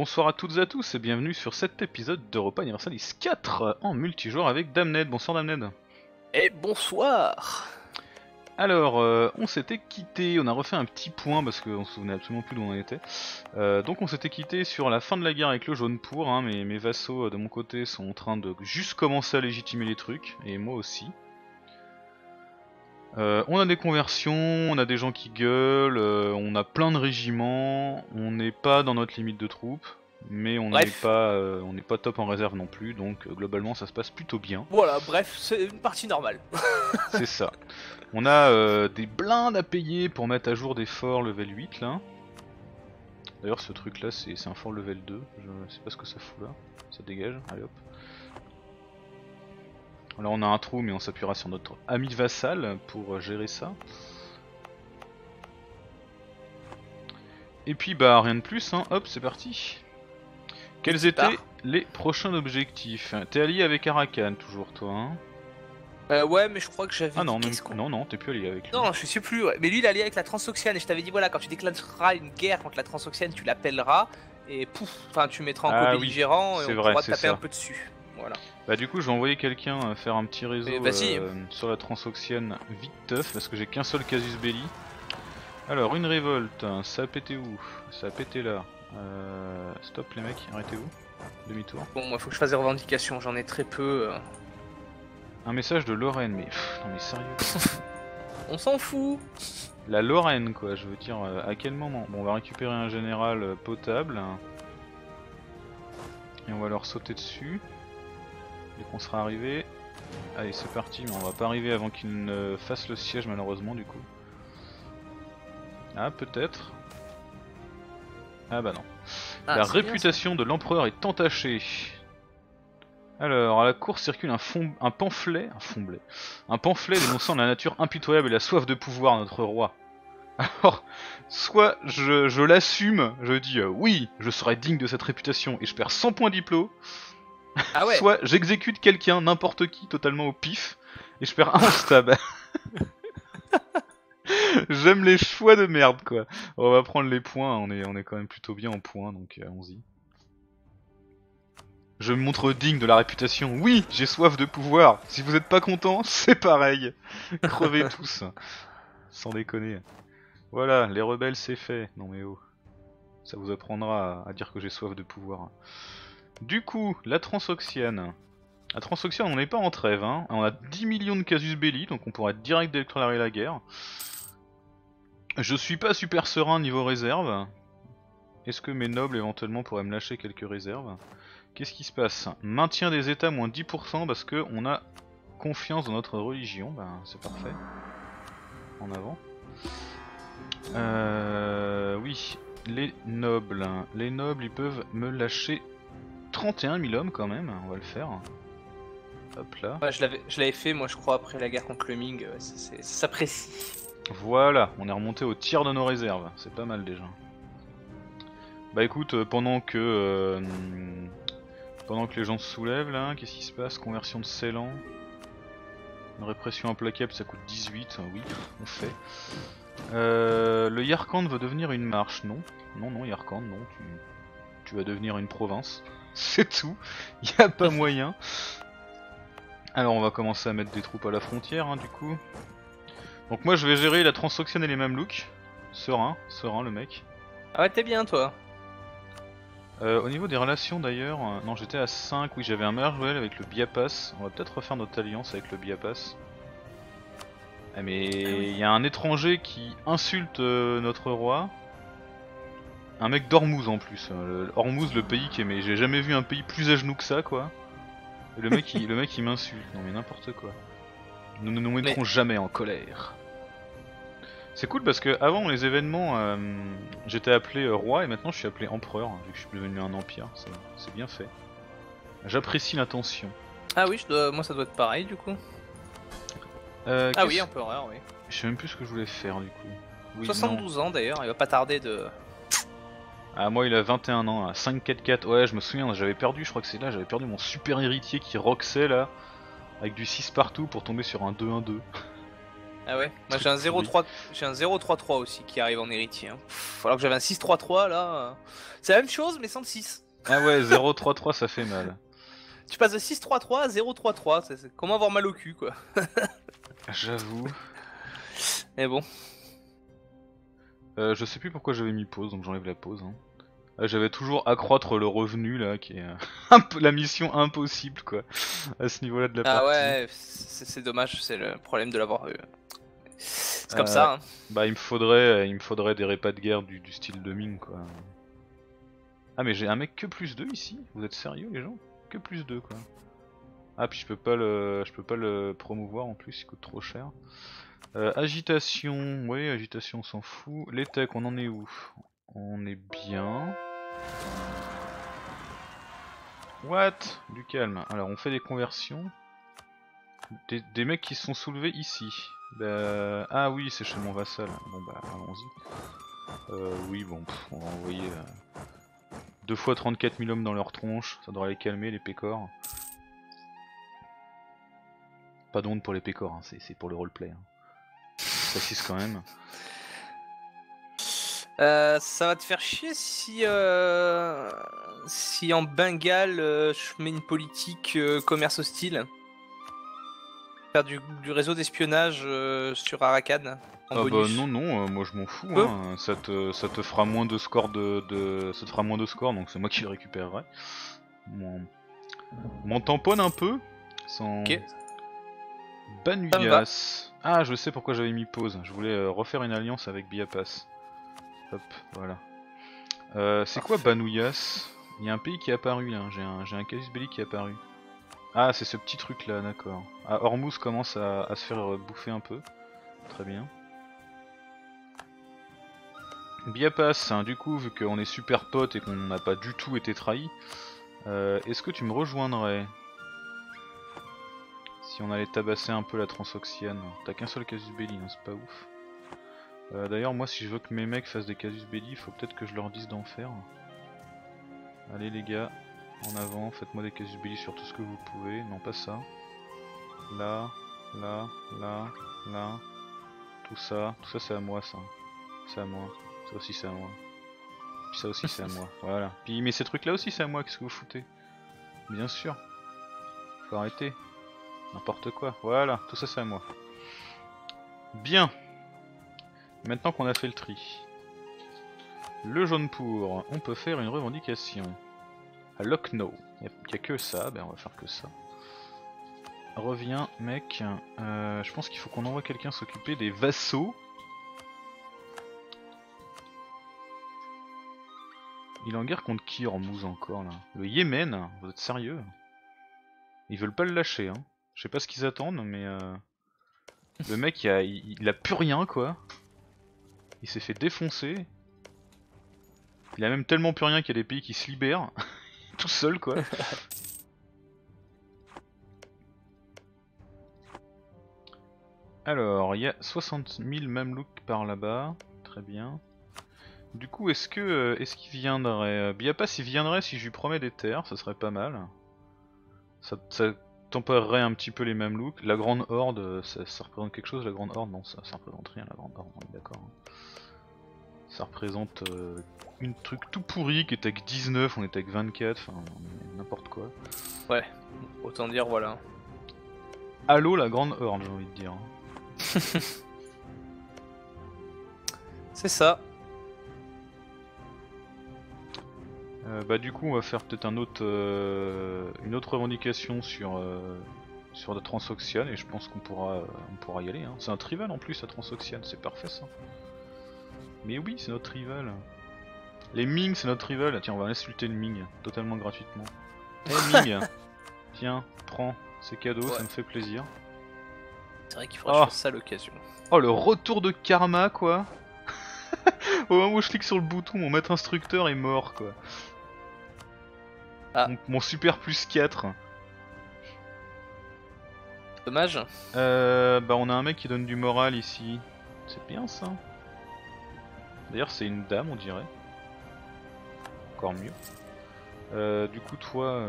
Bonsoir à toutes et à tous et bienvenue sur cet épisode d'Europa Universalis 4 en multijoueur avec Damned. Bonsoir Damned. Et bonsoir. Alors, on s'était quitté, on a refait un petit point parce qu'on se souvenait absolument plus d'où on en était. Donc on s'était quitté sur la fin de la guerre avec le Jaune Pour, hein, mais mes vassaux de mon côté sont en train de juste commencer à légitimer les trucs, et moi aussi. On a des conversions, on a des gens qui gueulent, on a plein de régiments, on n'est pas dans notre limite de troupes, mais on n'est pas, top en réserve non plus, donc globalement ça se passe plutôt bien. Voilà, bref, c'est une partie normale. C'est ça. On a des blindes à payer pour mettre à jour des forts level 8 là. D'ailleurs ce truc là c'est un fort level 2, je sais pas ce que ça fout là, ça dégage, allez hop. Là on a un trou mais on s'appuiera sur notre ami vassal pour gérer ça. Et puis bah rien de plus hein, hop c'est parti. Quels étaient les prochains objectifs? T'es allié avec Arakan toujours toi hein? Ouais mais je crois que j'avais... Ah non, non t'es plus allié avec lui. Non je sais plus ouais. Mais lui il est allié avec la Transoxiane et je t'avais dit voilà quand tu déclencheras une guerre contre la Transoxiane tu l'appelleras et pouf, enfin tu mettras en co-belligérant et on pourra taper un peu dessus. Voilà. Bah du coup je vais envoyer quelqu'un faire un petit réseau sur la Transoxiane vite teuf parce que j'ai qu'un seul casus belli. Alors une révolte, ça a pété où? Ça a pété là. Stop les mecs, arrêtez-vous. Demi-tour. Bon moi faut que je fasse des revendications, j'en ai très peu. Un message de Lorraine, mais pff, non mais sérieux. On s'en fout. La Lorraine quoi, je veux dire à quel moment? Bon on va récupérer un général potable. Et on va leur sauter dessus. Dès qu'on sera arrivé. Allez c'est parti, mais on va pas arriver avant qu'il ne fasse le siège malheureusement du coup. Ah peut-être. Ah bah non. Ah, la réputation de l'empereur est entachée. Alors à la cour circule un pamphlet dénonçant la nature impitoyable et la soif de pouvoir de notre roi. Alors, soit je l'assume, je dis oui, je serai digne de cette réputation et je perds 100 points diplo. Ah ouais. Soit j'exécute quelqu'un, n'importe qui, totalement au pif, et je perds un stab. J'aime les choix de merde quoi. On va prendre les points, on est quand même plutôt bien en points, donc allons-y. Je me montre digne de la réputation. Oui, j'ai soif de pouvoir. Si vous n'êtes pas content, c'est pareil. Crevez tous. Sans déconner. Voilà, les rebelles c'est fait. Non mais oh. Ça vous apprendra à dire que j'ai soif de pouvoir. Du coup, la Transoxiane. La Transoxiane, on n'est pas en trêve, hein. On a 10 millions de casus belli, donc on pourra direct déclarer la guerre. Je suis pas super serein niveau réserve. Est-ce que mes nobles éventuellement pourraient me lâcher quelques réserves? Qu'est-ce qui se passe? Maintien des états moins 10% parce que on a confiance dans notre religion. Ben, c'est parfait. En avant. Oui, les nobles. Les nobles, ils peuvent me lâcher 31 000 hommes quand même, on va le faire. Hop là. Ouais, je l'avais fait, moi je crois, après la guerre contre le Ming, ça s'apprécie. Voilà, on est remonté au tiers de nos réserves, c'est pas mal déjà. Bah écoute, pendant que les gens se soulèvent là, qu'est-ce qui se passe? Conversion de Selan. Une répression implacable, ça coûte 18, oui, on fait. Le Yarkand veut devenir une marche, non? Non, non, Yarkand, non, tu vas devenir une province. C'est tout, il n'y a pas moyen. Alors on va commencer à mettre des troupes à la frontière hein, du coup. Donc moi je vais gérer la Transoxiane et les Mamelouks. Serein le mec. Ah ouais t'es bien toi. Au niveau des relations d'ailleurs, non j'étais à 5, oui j'avais un meilleur duel avec le Biapas. On va peut-être refaire notre alliance avec le Biapas. Ah mais il y a un étranger qui insulte notre roi. Un mec d'Hormuz en plus, Hormuz le pays qui est, mais j'ai jamais vu un pays plus à genoux que ça quoi. Et le mec il m'insulte, non mais n'importe quoi. Nous ne nous mettrons jamais en colère. C'est cool parce que avant les événements j'étais appelé roi et maintenant je suis appelé empereur, vu que je suis devenu un empire, c'est bien fait. J'apprécie l'intention. Ah oui, moi ça doit être pareil du coup. Ah oui, empereur, oui. Je sais même plus ce que je voulais faire du coup. Oui, 72 ans d'ailleurs, il va pas tarder de... Ah moi il a 21 ans, 5-4-4, ouais je me souviens, j'avais perdu, je crois que c'est là, j'avais perdu mon super héritier qui roxait là, avec du 6 partout pour tomber sur un 2-1-2. Ah ouais. Moi j'ai un 0-3-3 aussi qui arrive en héritier. Hein. Pff, alors que j'avais un 6-3-3 là. C'est la même chose mais sans 6. Ah ouais, 0-3-3 ça fait mal. Tu passes de 6-3-3 à 0-3-3. Comment avoir mal au cul quoi. J'avoue. Mais bon. Je sais plus pourquoi j'avais mis pause, donc j'enlève la pause. Hein. J'avais toujours accroître le revenu là, qui est la mission impossible quoi, à ce niveau-là de la partie. Ah ouais, c'est dommage, c'est le problème de l'avoir eu. C'est comme ça. Hein. Bah il me faudrait des repas de guerre du style de Ming quoi. Ah mais j'ai un mec que +2 ici. Vous êtes sérieux les gens? Que +2 quoi. Ah puis je peux pas le promouvoir en plus, il coûte trop cher. Agitation, oui agitation on s'en fout. Les techs, on en est où? On est bien. What? Du calme. Alors on fait des conversions. Des mecs qui se sont soulevés ici. Bah, ah oui c'est chez mon vassal. Bon bah allons-y. Oui bon pff, on va envoyer 2 fois 34 000 hommes dans leur tronche. Ça devrait les calmer les pécores. Pas d'onde pour les pécores, hein, c'est pour le roleplay. Hein. Je précise quand même. Ça va te faire chier si en Bengale je mets une politique commerce hostile. Faire du réseau d'espionnage sur Arakan. Ah bonus. Bah non, moi je m'en fous. Hein. Ça te fera moins de score ça te fera moins de score, donc c'est moi qui le récupérerai. M'en tamponne un peu. Sans... Ok. Banuyas. Ah je sais pourquoi j'avais mis pause. Je voulais refaire une alliance avec Biapas. Hop, voilà. C'est quoi Banuyas? Il y a un pays qui est apparu là, j'ai un casus belli qui est apparu. Ah c'est ce petit truc là, d'accord. Ah, Hormuz commence à se faire bouffer un peu. Très bien. Biapas, hein, du coup vu qu'on est super potes et qu'on n'a pas du tout été trahis, est-ce que tu me rejoindrais? Si on allait tabasser un peu la Transoxiane. T'as qu'un seul casus belli, hein, c'est pas ouf. D'ailleurs moi si je veux que mes mecs fassent des casus belli, faut peut-être que je leur dise d'en faire. Allez les gars, en avant, faites-moi des casus belli sur tout ce que vous pouvez. Non pas ça. Là, là, là, là. Tout ça c'est à moi ça. C'est à moi. Ça aussi c'est à moi. Puis ça aussi c'est à moi. Voilà. Puis mais ces trucs là aussi c'est à moi, qu'est-ce que vous foutez? Bien sûr. Faut arrêter. N'importe quoi. Voilà, tout ça c'est à moi. Bien. Maintenant qu'on a fait le tri, le Jaune Pour, on peut faire une revendication. À Lucknow, il n'y a que ça, ben on va faire que ça. Reviens, mec. Je pense qu'il faut qu'on envoie quelqu'un s'occuper des vassaux. Il est en guerre contre qui, Hormuz encore là? Le Yémen, vous êtes sérieux? Ils veulent pas le lâcher, hein. Je sais pas ce qu'ils attendent, mais le mec il a plus rien quoi. Il s'est fait défoncer. Il a même tellement plus rien qu'il y a des pays qui se libèrent. Tout seul quoi. Alors, il y a 60 000 Mamelouks par là-bas. Très bien. Du coup, est-ce qu'il viendrait? Biapas, il viendrait si je lui promets des terres, ça serait pas mal. Ça tempérerait un petit peu les Mamelouks. La Grande Horde, ça représente quelque chose? La Grande Horde, non, ça représente rien, la Grande Horde, on est d'accord. Ça représente une truc tout pourri qui était que 19, on était que 24, enfin n'importe quoi. Ouais, autant dire voilà. Allô la Grande Horde, j'ai envie de dire. C'est ça. Bah du coup on va faire peut-être un autre une autre revendication sur la Transoxiane et je pense qu'on pourra y aller hein. C'est un rival en plus la Transoxiane, c'est parfait ça. Mais oui c'est notre rival. Les Ming c'est notre rival, tiens on va insulter le Ming totalement gratuitement. Hey Ming, tiens prends ces cadeaux ouais. Ça me fait plaisir. C'est vrai qu'il faudrait que je fasse ça à l'occasion. Oh le retour de karma quoi. Au moment où je clique sur le bouton mon maître instructeur est mort quoi. Ah. Mon super +4. Dommage. Bah on a un mec qui donne du moral ici. C'est bien ça. D'ailleurs c'est une dame on dirait. Encore mieux. Du coup toi...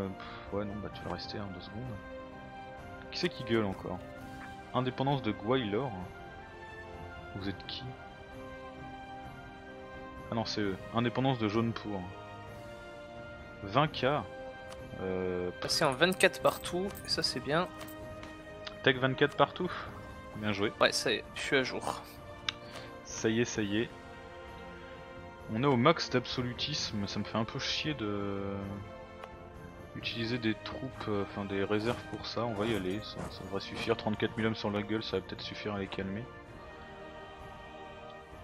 ouais non bah tu vas rester hein, 2 secondes. Qui c'est qui gueule encore? Indépendance de Guaylor. Vous êtes qui? Ah non, c'est eux. Indépendance de Jaune Pour. 20K. Passer en 24 partout, et ça c'est bien. Tech 24 partout. Bien joué. Ouais, ça y est, je suis à jour. Ça y est, ça y est. On est au max d'absolutisme, ça me fait un peu chier de... utiliser des troupes, enfin des réserves pour ça, on va y aller, ça devrait suffire. 34 000 hommes sur la gueule, ça va peut-être suffire à les calmer.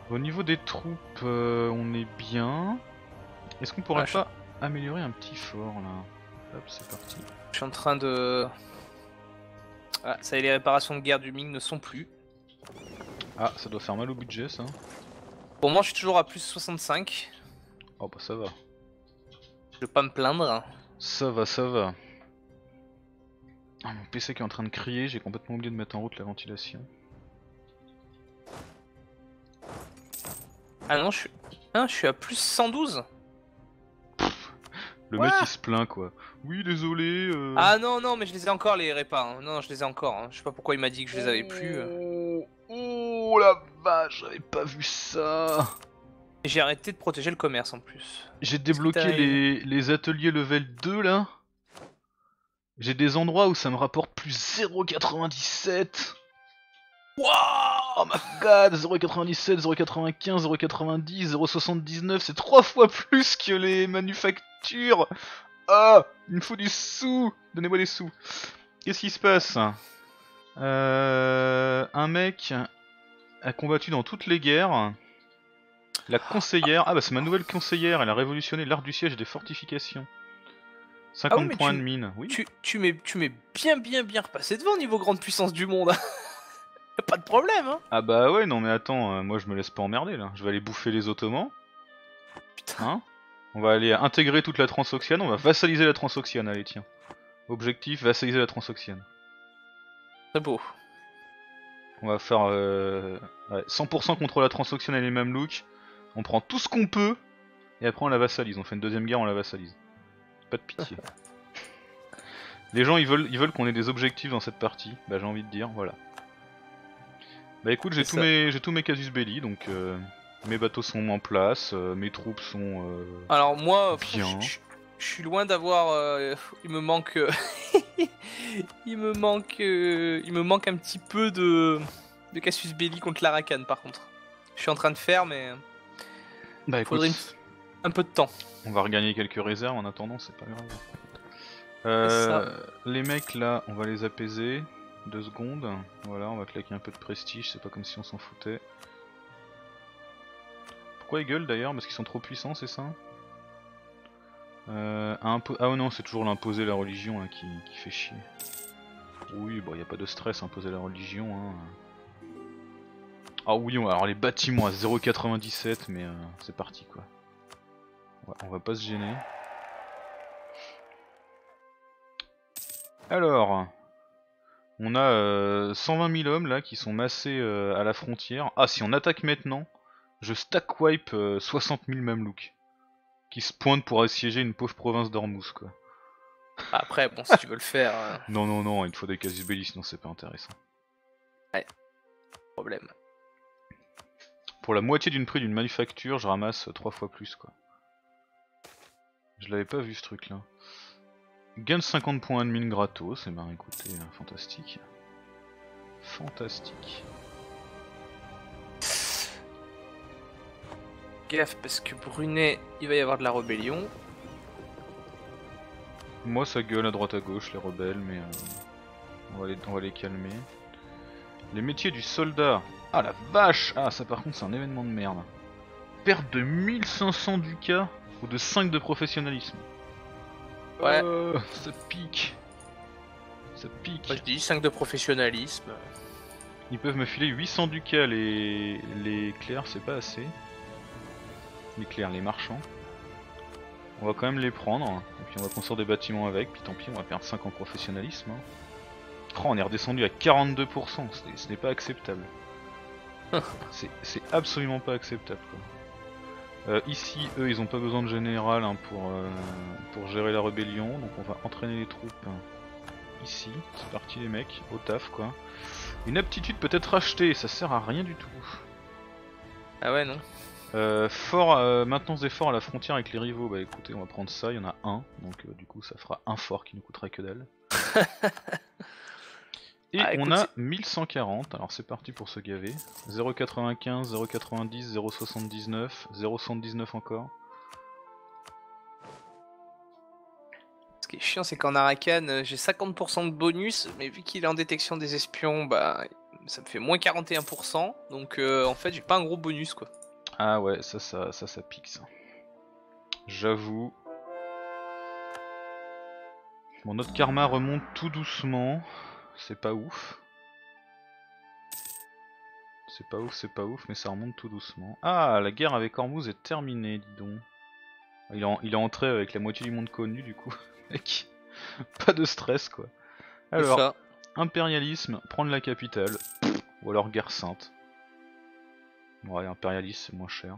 Au niveau des troupes, on est bien. Est-ce qu'on pourrait pas améliorer un petit fort là? Hop, c'est parti. Je suis en train de... Ah, ça y est, les réparations de guerre du Ming ne sont plus. Ah, ça doit faire mal au budget ça. Pour moi, je suis toujours à plus 65. Oh bah ça va. Je vais pas me plaindre. Ça va, ça va. Ah, mon PC qui est en train de crier, j'ai complètement oublié de mettre en route la ventilation. Ah non, je suis à plus 112. Pff, le mec il se plaint quoi. Oui, désolé. Ah non, non, mais je les ai encore les répas. Hein. Non, je les ai encore. Hein. Je sais pas pourquoi il m'a dit que je les avais plus. Oh la vache, j'avais pas vu ça. J'ai arrêté de protéger le commerce en plus. J'ai débloqué les ateliers level 2 là. J'ai des endroits où ça me rapporte plus 0,97. Wow, oh my god, 0,97, 0,95, 0,90, 0,79, c'est 3 fois plus que les manufactures. Ah, il me faut du sous. Donnez-moi des sous. Qu'est-ce qui se passe? Un mec a combattu dans toutes les guerres. La conseillère, ah bah c'est ma nouvelle conseillère, elle a révolutionné l'art du siège et des fortifications. 50 points de mine, oui. Tu m'es bien repassé devant niveau grande puissance du monde. Pas de problème hein. Ah bah ouais, non mais attends, moi je me laisse pas emmerder là, je vais aller bouffer les Ottomans. Putain. Hein, on va aller intégrer toute la Transoxiane, on va vassaliser la Transoxiane, allez tiens. Objectif, vassaliser la Transoxiane. C'est beau. On va faire 100% contre la Transoxiane et les Mamelouks. On prend tout ce qu'on peut, et après on la vassalise. On fait une deuxième guerre, on la vassalise. Pas de pitié. Les gens, ils veulent qu'on ait des objectifs dans cette partie. Bah j'ai envie de dire, voilà. Bah écoute, j'ai tous mes casus belli, donc mes bateaux sont en place, mes troupes sont... Alors moi, je suis loin d'avoir... il me manque... il me manque un petit peu de casus belli contre l'Arakan, par contre. Je suis en train de faire, mais... Bah écoute, faudrait un peu de temps. On va regagner quelques réserves en attendant, c'est pas grave. Les mecs là, on va les apaiser. 2 secondes. Voilà, on va claquer un peu de prestige, c'est pas comme si on s'en foutait. Pourquoi ils gueulent d'ailleurs? Parce qu'ils sont trop puissants, c'est ça? Ah non, c'est toujours l'imposer la religion hein, qui fait chier. Oui, bon, y a pas de stress, imposer la religion. Hein. Ah oui, alors les bâtiments à 0,97, mais c'est parti quoi. Ouais, on va pas se gêner. Alors, on a 120 000 hommes là qui sont massés à la frontière. Ah, si on attaque maintenant, je stack wipe 60 000 Mamelouks qui se pointent pour assiéger une pauvre province d'Hormuz quoi. Après, bon, si tu veux le faire. Non, non, non, il te faut des casus belli, sinon c'est pas intéressant. Ouais, problème. Pour la moitié d'une prix d'une manufacture, je ramasse 3 fois plus quoi. Je l'avais pas vu ce truc là. Gain de 50 points de mine gratos, et ben écoutez, fantastique. Fantastique. Gaffe parce que Brunet, il va y avoir de la rébellion. Moi ça gueule à droite à gauche les rebelles, mais on va les calmer. Les métiers du soldat. Ah la vache! Ah ça par contre c'est un événement de merde. Perte de 1500 du cas ou de 5 de professionnalisme. Ouais. Ça pique. Ça pique. Moi je dis 5 de professionnalisme. Ils peuvent me filer 800 du cas les clercs, c'est pas assez. Les clercs, les marchands. On va quand même les prendre. Hein. Et puis on va construire des bâtiments avec. Puis tant pis, on va perdre 5 en professionnalisme. Hein. Oh, on est redescendu à 42%, ce n'est pas acceptable. C'est absolument pas acceptable quoi. Ici, eux, ils ont pas besoin de général hein, pour gérer la rébellion, donc on va entraîner les troupes ici. C'est parti les mecs, au taf quoi. Une aptitude peut être achetée, ça sert à rien du tout. Ah ouais, non. Fort, maintenance des forts à la frontière avec les rivaux. Bah écoutez, on va prendre ça, il y en a un. Donc du coup, ça fera un fort qui nous coûtera que dalle. Et ah, écoute, on a 1140, alors c'est parti pour se gaver. 0,95, 0,90, 0,79, 0,79 encore. Ce qui est chiant, c'est qu'en Arakan, j'ai 50% de bonus, mais vu qu'il est en détection des espions, bah ça me fait moins 41%, donc en fait j'ai pas un gros bonus quoi. Ah ouais, ça pique ça. J'avoue. Bon, notre karma remonte tout doucement. C'est pas ouf. C'est pas ouf, mais ça remonte tout doucement. Ah, la guerre avec Hormuz est terminée, dis donc. Il est entré avec la moitié du monde connu, du coup. Mec, pas de stress, quoi. Alors, ça. Impérialisme, prendre la capitale. Ou alors guerre sainte. Ouais, impérialisme, c'est moins cher.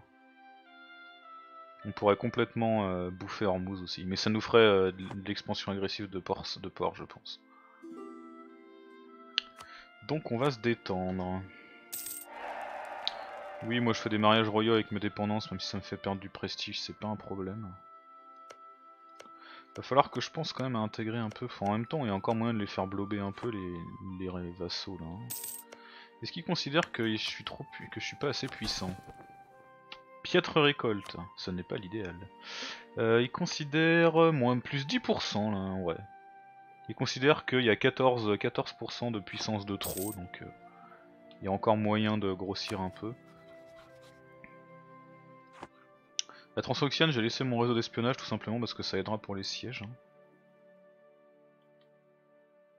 On pourrait complètement bouffer Hormuz aussi. Mais ça nous ferait de l'expansion agressive de port, je pense. Donc on va se détendre. Oui, moi je fais des mariages royaux avec mes dépendances, même si ça me fait perdre du prestige, c'est pas un problème. Va falloir que je pense quand même à intégrer un peu, enfin, en même temps il y a encore moyen de les faire blober un peu les vassaux là. Est-ce qu'ils considèrent que je suis pas assez puissant? Piètre récolte, ce n'est pas l'idéal. Ils considèrent moins plus 10% là, ouais. Ils considèrent qu'il y a 14% de puissance de trop, donc il y a encore moyen de grossir un peu. La Transoxiane, j'ai laissé mon réseau d'espionnage tout simplement parce que ça aidera pour les sièges. Hein.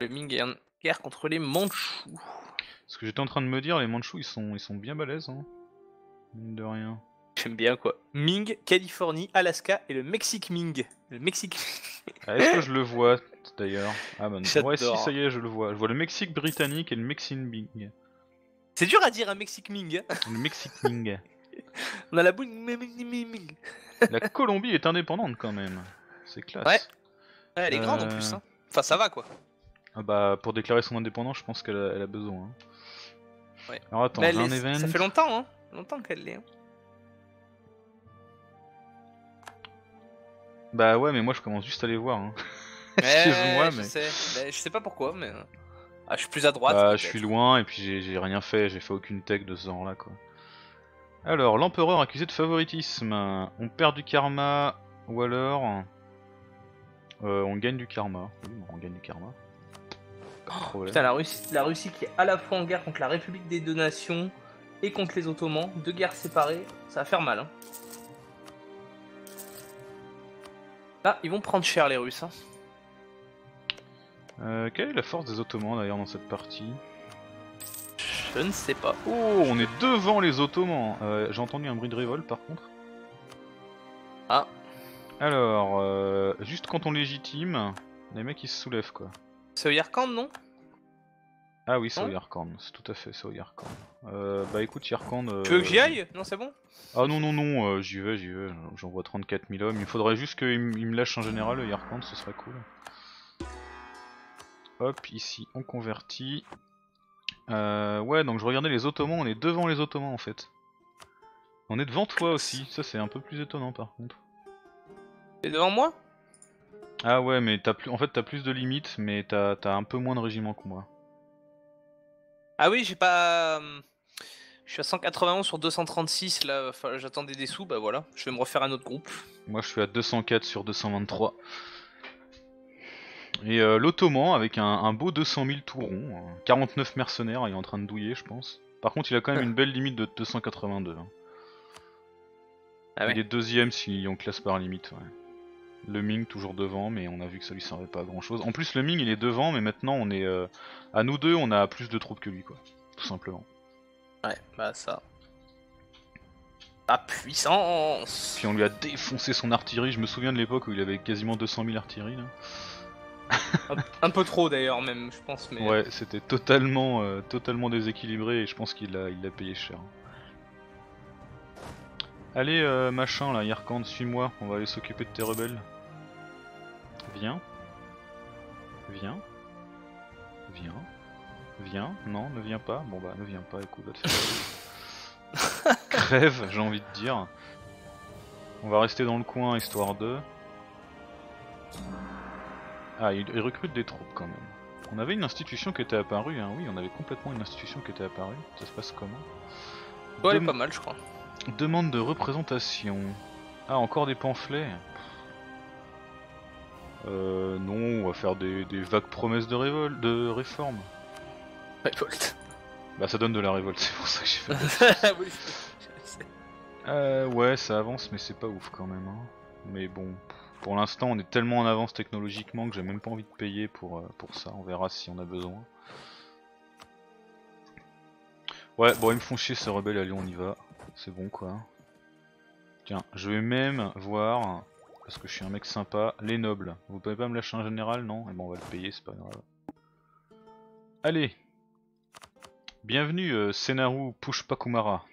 Le Ming est en guerre contre les Mandchous. Ce que j'étais en train de me dire, les Mandchous ils sont bien balèzes, hein. Mine de rien. J'aime bien quoi. Ming, Californie, Alaska et le Mexique Ming. Le Mexique. Ah, est-ce que je le vois d'ailleurs? Ah bah non. Ouais, si, ça y est, je le vois. Je vois le Mexique britannique et le Mexique Ming. C'est dur à dire un Mexique Ming. Le Mexique Ming. On a la boule Ming. La Colombie est indépendante quand même. C'est classe. Ouais. Ouais, elle est grande en plus. Hein. Enfin, ça va quoi. Ah bah, pour déclarer son indépendance, je pense qu'elle a besoin. Hein. Ouais. Alors attends, j'ai un event. Ça fait longtemps, hein. Longtemps qu'elle l'est. Hein. Bah ouais, mais moi je commence juste à les voir. Hein. Excuse-moi, mais... Je sais pas pourquoi, mais... Ah, je suis plus à droite. Bah, je suis loin, et puis j'ai rien fait, j'ai fait aucune tech de ce genre-là, quoi. Alors, l'empereur accusé de favoritisme. On perd du karma, ou alors... on gagne du karma. Oui, on gagne du karma. Pas de problème. Putain, la Russie qui est à la fois en guerre contre la République des Deux Nations et contre les Ottomans, deux guerres séparées, ça va faire mal, hein. Ah, ils vont prendre cher les Russes. Hein. Quelle est la force des Ottomans d'ailleurs dans cette partie? Je ne sais pas. Oh, on est devant les Ottomans. J'ai entendu un bruit de révolte par contre. Ah. Alors, juste quand on légitime, les mecs ils se soulèvent quoi. C'est au Yarkand, non? Ah oui, c'est au Yarkand, c'est tout à fait, c'est au Yarkand. Bah écoute, Yarkand... Tu veux que j'y aille? Non, c'est bon? Ah non, non, non, j'y vais, j'envoie 34 000 hommes. Il faudrait juste qu'il me lâche un général, le Yarkand, ce serait cool. Hop, ici, on convertit. Ouais, donc je regardais les Ottomans, on est devant les Ottomans en fait. On est devant toi aussi, ça c'est un peu plus étonnant par contre. T'es devant moi? Ah ouais, mais en fait t'as plus de limites, mais t'as un peu moins de régiments que moi. Ah oui, j'ai pas... Je suis à 191 sur 236, là, enfin, j'attendais des sous, bah voilà, je vais me refaire un autre groupe. Moi je suis à 204 sur 223. Et l'Ottoman avec un beau 200 000 tout rond, 49 mercenaires, il est en train de douiller je pense. Par contre il a quand même une belle limite de 282. Hein. Ah ouais. Il est deuxième si on classe par limite, ouais. Le Ming toujours devant, mais on a vu que ça lui servait pas à grand chose. En plus le Ming il est devant, mais maintenant on est... à nous deux on a plus de troupes que lui quoi, tout simplement. Ouais, bah ça... La puissance. Puis on lui a défoncé son artillerie, je me souviens de l'époque où il avait quasiment 200 000 artillerie là. Un peu trop d'ailleurs même, je pense, mais... Ouais, c'était totalement déséquilibré et je pense qu'il l'a payé cher. Allez machin là, Yarkand, suis-moi, on va aller s'occuper de tes rebelles. Viens, non, ne viens pas, bon bah ne viens pas, écoute, va te faire crève, j'ai envie de dire. On va rester dans le coin histoire de... Ah, ils recrutent des troupes quand même. On avait une institution qui était apparue, hein. Oui, on avait complètement une institution qui était apparue. Ça se passe comment? Ouais, elle est pas mal, je crois. Demande de représentation. Ah, encore des pamphlets. Non, on va faire des vagues promesses de réforme. Révolte. Bah ça donne de la révolte, c'est pour ça que j'ai fait. Oui, ouais, ça avance, mais c'est pas ouf quand même. Hein. Mais bon, pour l'instant, on est tellement en avance technologiquement que j'ai même pas envie de payer pour ça. On verra si on a besoin. Ouais, bon, ils me font chier ces rebelles. Allez, on y va. C'est bon quoi. Tiens, je vais même voir, parce que je suis un mec sympa, les nobles. Vous pouvez pas me lâcher un général, non? Et bon, on va le payer, c'est pas grave. Allez. Bienvenue Senaru Pushpakumara.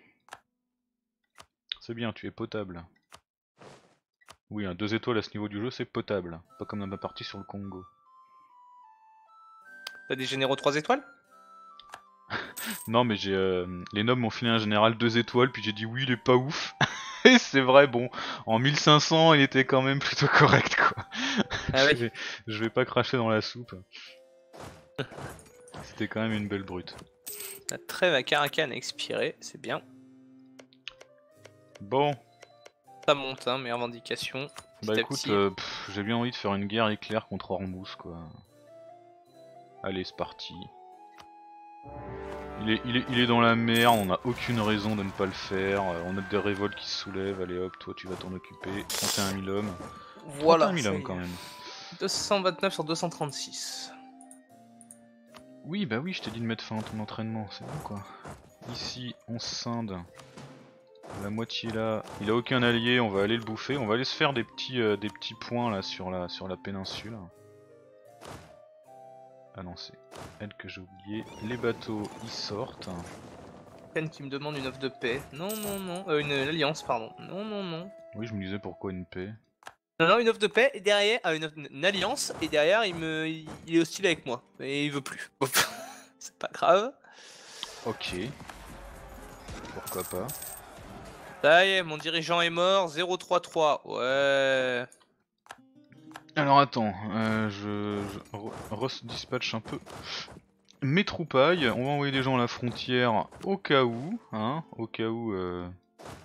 C'est bien, tu es potable. Oui, hein, 2 étoiles à ce niveau du jeu, c'est potable. Pas comme dans ma partie sur le Congo. T'as des généraux 3 étoiles? Non, mais j'ai les nobles m'ont filé un général 2 étoiles, puis j'ai dit oui, il est pas ouf. Et c'est vrai, bon, en 1500, il était quand même plutôt correct, quoi. Ah ouais. je vais pas cracher dans la soupe. C'était quand même une belle brute. La trêve à Arakan a expiré, c'est bien. Bon. Ça monte, hein, mes revendications. Bah écoute, j'ai bien envie de faire une guerre éclair contre Hormuz, quoi. Allez, c'est parti. Il est dans la merde, on n'a aucune raison de ne pas le faire. On a des révoltes qui se soulèvent, allez hop, toi tu vas t'en occuper. 31 000 hommes. Voilà. 31 000 hommes quand même. 229 sur 236. Oui, bah oui, je t'ai dit de mettre fin à ton entraînement, c'est bon quoi. Ici, on scinde. La moitié là, il a aucun allié, on va aller le bouffer. On va aller se faire des petits points là sur la péninsule. Ah non, c'est elle que j'ai oublié. Les bateaux, ils sortent. Peine qui me demande une offre de paix. Non, non, non. Une alliance, pardon. Non, non, non. Oui, je me disais pourquoi une paix. Non, non, une offre de paix, et derrière, une alliance, et derrière, il est hostile avec moi, et il veut plus. C'est pas grave. Ok. Pourquoi pas. Ça y est, mon dirigeant est mort, 033, ouais. Alors attends, je dispatch un peu mes troupailles, on va envoyer des gens à la frontière au cas où, hein, au cas où...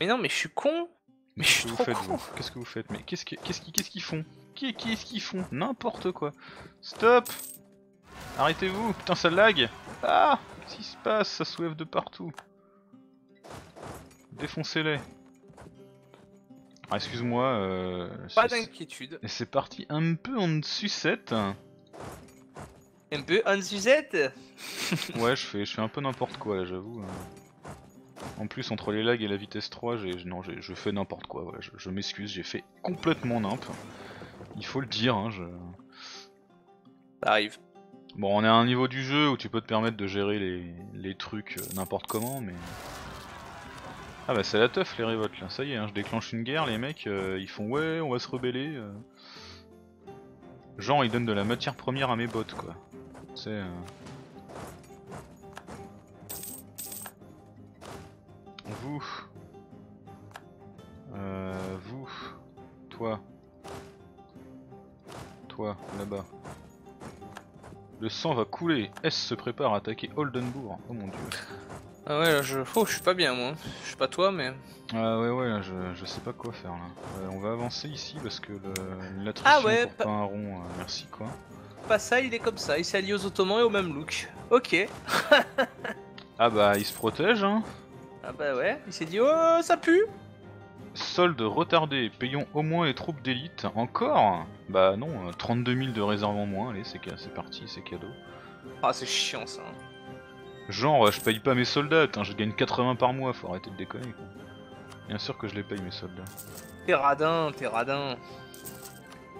Mais non, mais je suis con. Mais je suis trop con. Qu'est-ce que vous faites? Mais qu'est-ce qu'ils font? Qu'est-ce qu'ils font? N'importe quoi. Stop! Arrêtez-vous! Putain, ça lag! Ah! Qu'est-ce qui se passe? Ça soulève de partout. Défoncez-les. Ah, excuse-moi. Pas d'inquiétude. Et c'est parti un peu en sucette. Un peu en sucette? Ouais, je fais un peu n'importe quoi là, j'avoue. En plus, entre les lags et la vitesse 3, je fais n'importe quoi, voilà, je m'excuse, j'ai fait complètement nimp. Il faut le dire, hein, Ça arrive. Bon, on est à un niveau du jeu où tu peux te permettre de gérer les trucs n'importe comment, mais... Ah bah c'est la teuf les révoltes, là, ça y est, hein, je déclenche une guerre, les mecs, ils font « ouais, on va se rebeller ». Genre, ils donnent de la matière première à mes bots, quoi. C'est... Vous, toi, là-bas. Le sang va couler. S se prépare à attaquer Oldenburg. Oh mon dieu. Ah ouais, là je suis pas bien moi. Je suis pas toi mais. Ah ouais là, je sais pas quoi faire là. On va avancer ici parce que l'attrition ah ouais, pour pas un rond. Merci quoi. Pas ça, il est comme ça. Il s'est allié aux Ottomans et aux Mamelouks. Ok. Ah bah il se protège hein. Ah bah ouais, il s'est dit oh ça pue. Solde retardé, payons au moins les troupes d'élite. Encore? Bah non, 32 000 de réserve en moins, allez c'est parti, c'est cadeau. Ah c'est chiant ça. Genre je paye pas mes soldats, hein, je gagne 80 par mois, faut arrêter de déconner quoi. Bien sûr que je les paye mes soldats. T'es radin, t'es radin.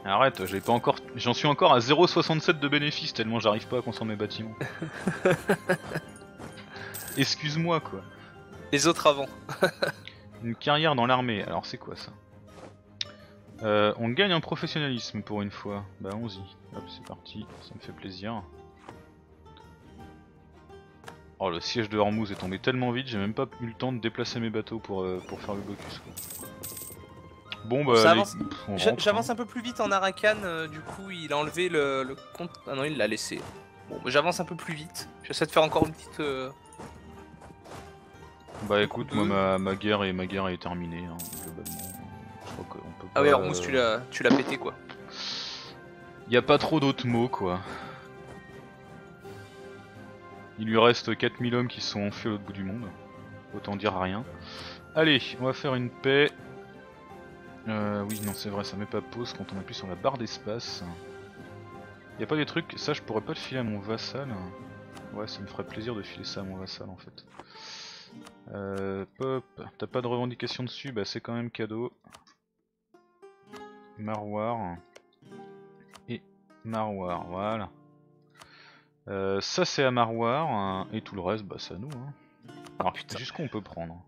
Arrête, j'ai pas encore. J'en suis encore à 0,67 de bénéfice tellement j'arrive pas à consommer mes bâtiments. Excuse-moi quoi. Les autres avant. Une carrière dans l'armée, alors c'est quoi ça? On gagne en professionnalisme pour une fois. Bah allons-y, hop c'est parti, ça me fait plaisir. Oh, le siège de Hormuz est tombé tellement vite, j'ai même pas eu le temps de déplacer mes bateaux pour faire le blocus, quoi. Bon bah, j'avance un peu plus vite en Arakan, du coup il a enlevé le compte... Ah non, il l'a laissé. Bon, bah, j'avance un peu plus vite, j'essaie de faire encore une petite... Bah écoute, moi ma guerre est terminée, hein, globalement. Je crois qu'on peut pas... Ah ouais, Hormuz, tu l'as pété, quoi. Y a pas trop d'autres mots, quoi. Il lui reste 4000 hommes qui se sont enfuis à l'autre bout du monde. Autant dire rien. Allez, on va faire une paix. Oui, non, c'est vrai, ça met pas pause quand on appuie sur la barre d'espace. Y a pas des trucs, ça je pourrais pas le filer à mon vassal. Ouais, ça me ferait plaisir de filer ça à mon vassal en fait. Pop, t'as pas de revendication dessus, bah c'est quand même cadeau. Marwar. Et Marwar, voilà. Ça c'est à Marwar, hein, et tout le reste bah c'est à nous, hein. Alors jusqu'où on peut prendre.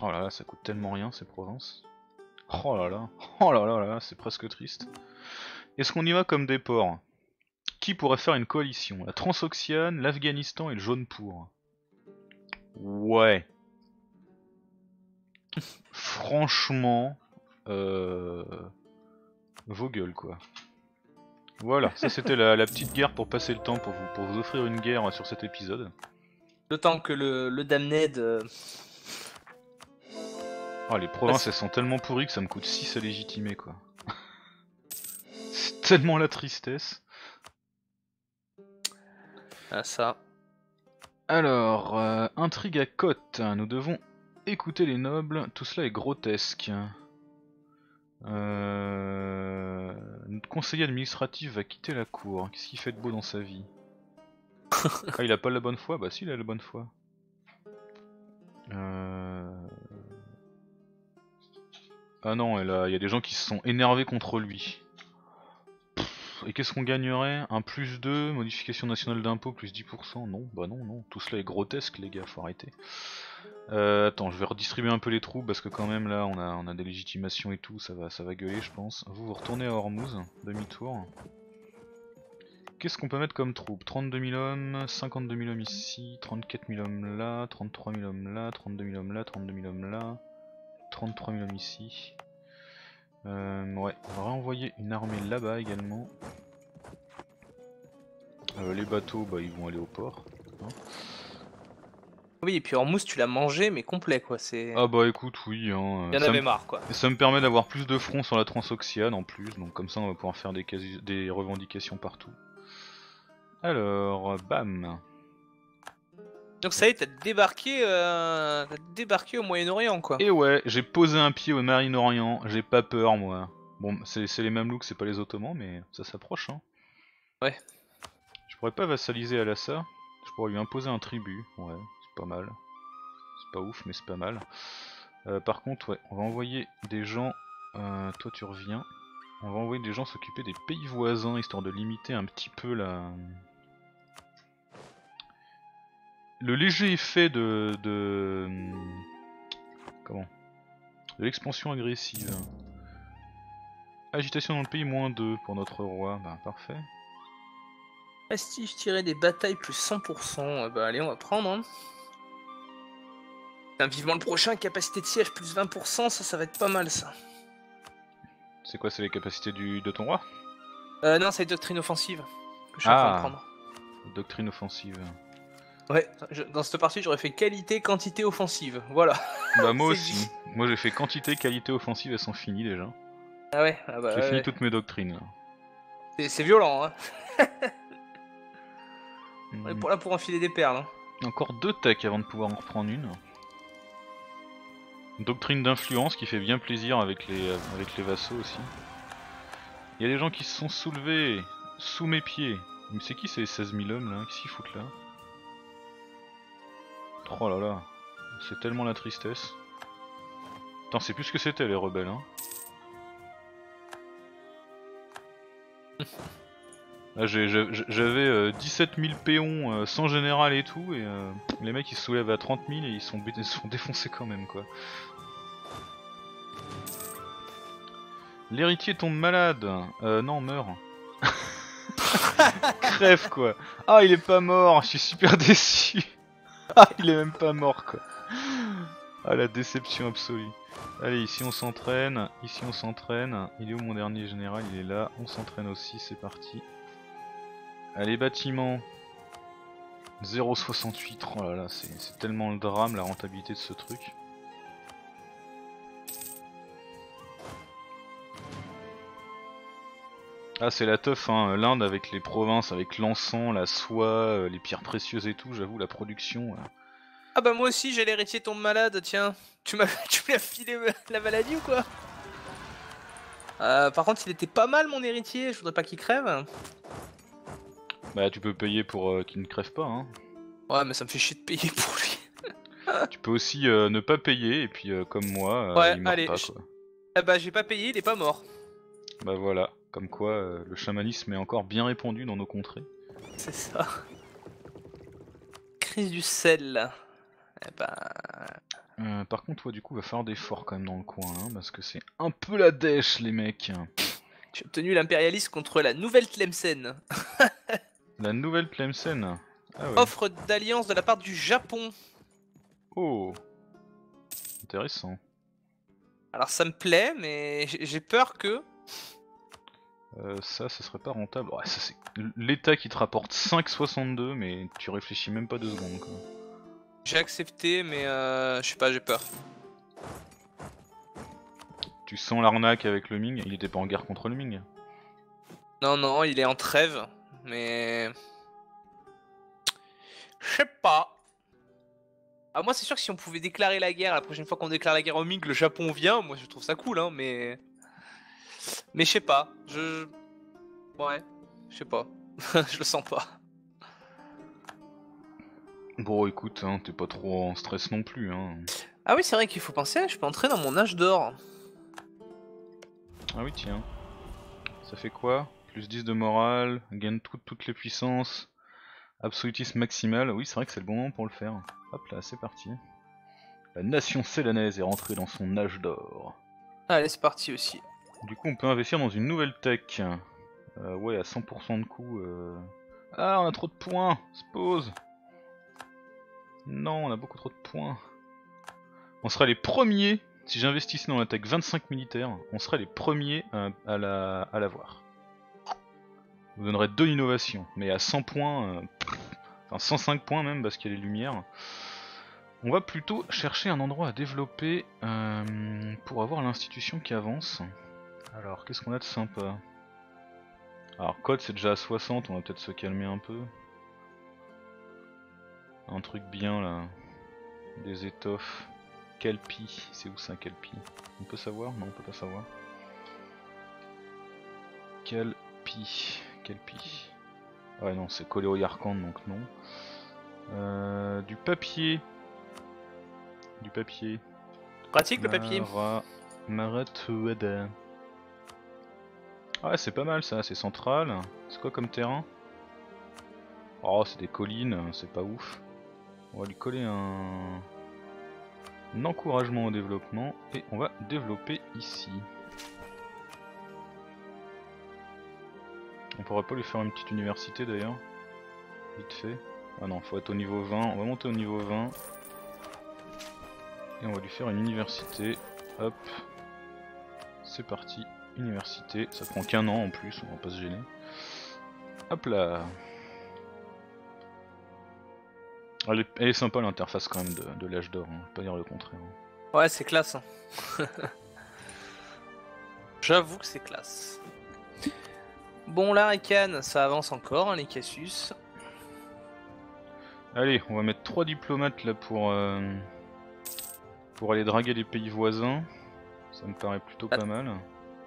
Oh là là, ça coûte tellement rien ces provinces. Oh là là, là c'est presque triste. Est-ce qu'on y va comme des porcs? Qui pourrait faire une coalition? La Transoxiane, l'Afghanistan et le Jaune Pour. Ouais. Franchement, vos gueules, quoi. Voilà, ça c'était la petite guerre pour passer le temps, pour vous offrir une guerre sur cet épisode. D'autant que le Damned... Oh, les provinces, elles sont tellement pourries que ça me coûte 6 à légitimer, quoi. C'est tellement la tristesse. Ah ça. Alors, intrigue à côte, nous devons écouter les nobles, tout cela est grotesque. Notre conseiller administratif va quitter la cour. Qu'est-ce qu'il fait de beau dans sa vie? Ah, il a pas la bonne foi? Bah si, il a la bonne foi. Ah non, il y a des gens qui se sont énervés contre lui. Pff, et qu'est-ce qu'on gagnerait? Un plus 2, modification nationale d'impôt, plus 10%. Non, bah non, non. Tout cela est grotesque, les gars, faut arrêter. Attends, je vais redistribuer un peu les troupes parce que quand même là on a des légitimations et tout, ça va gueuler je pense. Vous retournez à Hormuz, demi-tour. Qu'est-ce qu'on peut mettre comme troupes? 32 000 hommes, 52 000 hommes ici, 34 000 hommes là, 33 000 hommes là, 32 000 hommes là, 32 000 hommes là, 33 000 hommes ici. Ouais, on va renvoyer une armée là-bas également. Les bateaux, bah ils vont aller au port. Hein. Oui, et puis Hormuz, tu l'as mangé, mais complet, quoi, c'est... Ah bah écoute, oui, hein... Y'en avait marre, quoi. Ça me permet d'avoir plus de fronts sur la Transoxiane, en plus, donc comme ça, on va pouvoir faire des revendications partout. Alors, bam. Donc ça y est, t'as débarqué au Moyen-Orient, quoi. Et ouais, j'ai posé un pied au Moyen-Orient, j'ai pas peur, moi. Bon, c'est les Mamelouks, c'est pas les Ottomans, mais ça s'approche, hein. Ouais. Je pourrais pas vassaliser Al-Assar, je pourrais lui imposer un tribut, ouais. Pas mal, c'est pas ouf mais c'est pas mal. Par contre ouais, on va envoyer des gens, toi tu reviens, on va envoyer des gens s'occuper des pays voisins histoire de limiter un petit peu le léger effet de l'expansion agressive. Agitation dans le pays -2 pour notre roi, bah parfait. Prestige tiré des batailles plus 100%, bah allez on va prendre hein. Vivement le prochain, capacité de siège plus 20%, ça va être pas mal ça. C'est quoi, c'est les capacités de ton roi? Non, c'est doctrine offensive que je suis en train de prendre. Doctrine offensive. Ouais, dans cette partie j'aurais fait qualité, quantité, offensive, voilà. Bah moi aussi, moi j'ai fait quantité, qualité, offensive, elles sont finies déjà. Ah ouais, ah bah j'ai fini toutes mes doctrines. C'est violent hein. On est là pour enfiler des perles hein. Encore 2 techs avant de pouvoir en reprendre une. Doctrine d'influence qui fait bien plaisir avec les vassaux aussi. Il y a des gens qui se sont soulevés sous mes pieds. Mais c'est qui ces 16 000 hommes là? Qui s'y foutent là? Oh là là, c'est tellement la tristesse. Attends, c'est plus ce que c'était les rebelles hein. Là j'avais 17 000 péons sans général et tout, et les mecs ils se soulèvent à 30 000 et ils sont défoncés quand même quoi. L'héritier tombe malade, non meurt. Crève quoi. Ah il est pas mort, je suis super déçu. Ah il est même pas mort quoi. Ah la déception absolue. Allez ici on s'entraîne, ici on s'entraîne. Il est où mon dernier général? Il est là, on s'entraîne aussi, c'est parti. Allez bâtiment 0,68, oh là là, c'est tellement le drame la rentabilité de ce truc. Ah c'est la teuf hein, l'Inde avec les provinces, avec l'encens, la soie, les pierres précieuses et tout, j'avoue la production. Ah bah moi aussi j'ai l'héritier tombe malade, tiens, tu m'as filé la maladie ou quoi? Par contre il était pas mal mon héritier, je voudrais pas qu'il crève. Bah tu peux payer pour qu'il ne crève pas hein. Ouais mais ça me fait chier de payer pour lui. Tu peux aussi ne pas payer et puis comme moi, ouais, il meurt allez, pas quoi. Ah bah j'ai pas payé, il est pas mort. Bah voilà, comme quoi le chamanisme est encore bien répandu dans nos contrées. C'est ça. Crise du sel là. Eh bah... par contre ouais, du coup va falloir des forts quand même dans le coin hein, parce que c'est un peu la dèche les mecs. J'ai obtenu l'impérialisme contre la nouvelle Tlemcen. La nouvelle Tlemcen, ah ouais. Offre d'alliance de la part du Japon. Oh. Intéressant. Alors ça me plaît mais j'ai peur que... ça serait pas rentable. Ouais, ça c'est l'État qui te rapporte 5,62 mais tu réfléchis même pas 2 secondes quoi. J'ai accepté mais je sais pas, j'ai peur. Tu sens l'arnaque avec le Ming? Il était pas en guerre contre le Ming? Non non, il est en trêve. Mais... je sais pas. Ah moi c'est sûr que si on pouvait déclarer la guerre, la prochaine fois qu'on déclare la guerre au Ming, le Japon vient, moi je trouve ça cool hein, mais... mais je sais pas, je... ouais, je sais pas, je le sens pas. Bon écoute, hein, t'es pas trop en stress non plus hein. Ah oui c'est vrai qu'il faut penser, je peux entrer dans mon âge d'or. Ah oui tiens, ça fait quoi? Plus 10 de morale, gain de toutes les puissances, absolutisme maximal, oui c'est vrai que c'est le bon moment pour le faire. Hop là, c'est parti. La nation sélanaise est rentrée dans son âge d'or. Allez c'est parti aussi. Du coup on peut investir dans une nouvelle tech. Ouais à 100% de coût. Ah on a trop de points, se pose. Non on a beaucoup trop de points. On serait les premiers, si j'investissais dans la tech 25 militaires, on serait les premiers à la voir. Vous donnerait 2 innovations, mais à 100 points, enfin 105 points même parce qu'il y a les lumières. On va plutôt chercher un endroit à développer pour avoir l'institution qui avance. Alors qu'est-ce qu'on a de sympa? Alors code c'est déjà à 60, on va peut-être se calmer un peu. Un truc bien là, des étoffes, calpi, c'est où ça calpi? On peut savoir? Non on peut pas savoir. Calpi. Calpi. Ouais non c'est collé au Yarkand donc non. Du papier. Du papier. Pratique le papier. Maratwada. Ouais c'est pas mal ça, c'est central. C'est quoi comme terrain? Oh c'est des collines, c'est pas ouf. On va lui coller un encouragement au développement et on va développer ici. On pourrait pas lui faire une petite université d'ailleurs? Vite fait. Ah non, faut être au niveau 20. On va monter au niveau 20. Et on va lui faire une université. Hop. C'est parti. Université. Ça prend qu'un an en plus, on va pas se gêner. Hop là. Elle est sympa l'interface quand même de l'âge d'or, hein. Je peux pas dire le contraire. Hein. Ouais, c'est classe. Hein. J'avoue que c'est classe. Bon là, Arakan, ça avance encore, hein, les Cassus. Allez, on va mettre 3 diplomates là pour aller draguer les pays voisins. Ça me paraît plutôt pas mal.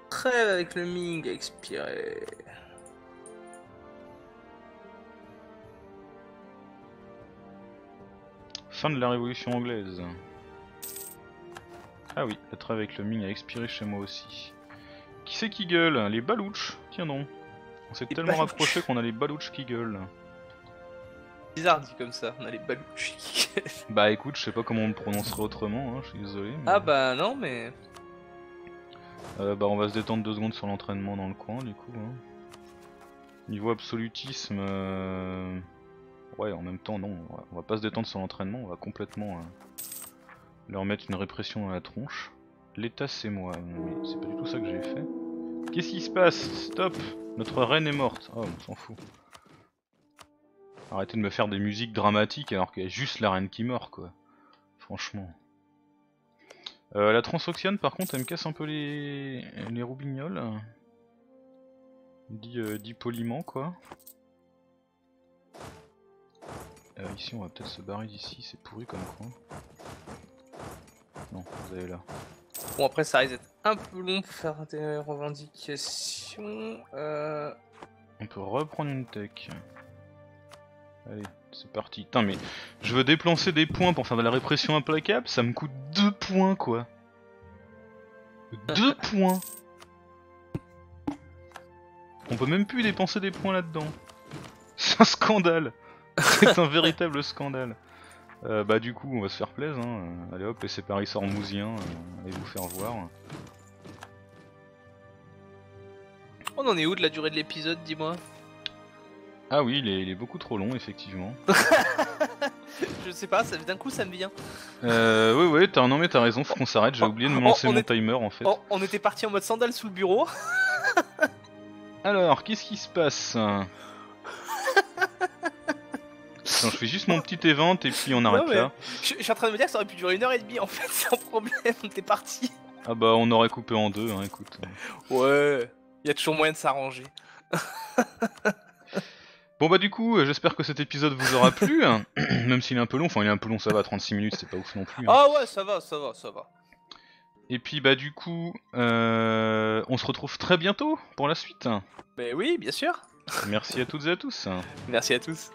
Trêve avec le Ming expiré. Fin de la révolution anglaise. Ah oui, la trêve avec le Ming a expiré chez moi aussi. Qui c'est qui gueule? Les Balouches? Tiens non. On s'est tellement rapproché qu'on a les Balouches qui gueulent. Bizarre dit comme ça, on a les Balouches qui gueulent. Bah écoute, je sais pas comment on le prononcerait autrement, hein, je suis désolé. Mais... ah bah non mais... bah on va se détendre 2 secondes sur l'entraînement dans le coin du coup. Hein. Niveau absolutisme, ouais, en même temps, non, on va pas se détendre sur l'entraînement, on va complètement leur mettre une répression à la tronche. L'état, c'est moi, mais c'est pas du tout ça que j'ai fait. Qu'est-ce qui se passe? Stop! Notre reine est morte. Oh, on s'en fout. Arrêtez de me faire des musiques dramatiques alors qu'il y a juste la reine qui meurt, quoi. Franchement. La Transoxiane, par contre, elle me casse un peu les roubignoles. Dit poliment, quoi. Ici, on va peut-être se barrer d'ici, c'est pourri comme coin. Non, vous allez là. Bon, après, ça risque d'être un peu long pour faire des revendications. On peut reprendre une tech. Allez, c'est parti. Putain, mais je veux dépenser des points pour faire de la répression implacable, ça me coûte 2 points, quoi. 2 points. On peut même plus dépenser des points là-dedans. C'est un scandale. C'est un véritable scandale. Bah du coup on va se faire plaisir, hein. Allez hop, laissez Paris Hormouzien, allez vous faire voir. On en est où de la durée de l'épisode, dis-moi? Ah oui, il est beaucoup trop long, effectivement. Je sais pas, d'un coup ça me vient. Oui, oui, non mais t'as raison, faut qu'on s'arrête, j'ai oublié de me lancer mon timer en fait. On était parti en mode sandales sous le bureau. Alors, qu'est-ce qui se passe? Non, je fais juste mon petit évente et puis on arrête là. Je suis en train de me dire que ça aurait pu durer 1h30 en fait, sans problème, t'es parti. Ah bah on aurait coupé en deux, hein, écoute. Ouais, y a toujours moyen de s'arranger. Bon bah du coup, j'espère que cet épisode vous aura plu, même s'il est un peu long, enfin il est un peu long, ça va, 36 minutes c'est pas ouf non plus. Hein. Ah ouais, ça va, ça va, ça va. Et puis bah du coup, on se retrouve très bientôt pour la suite. Bah oui, bien sûr. Merci à toutes et à tous. Merci à tous.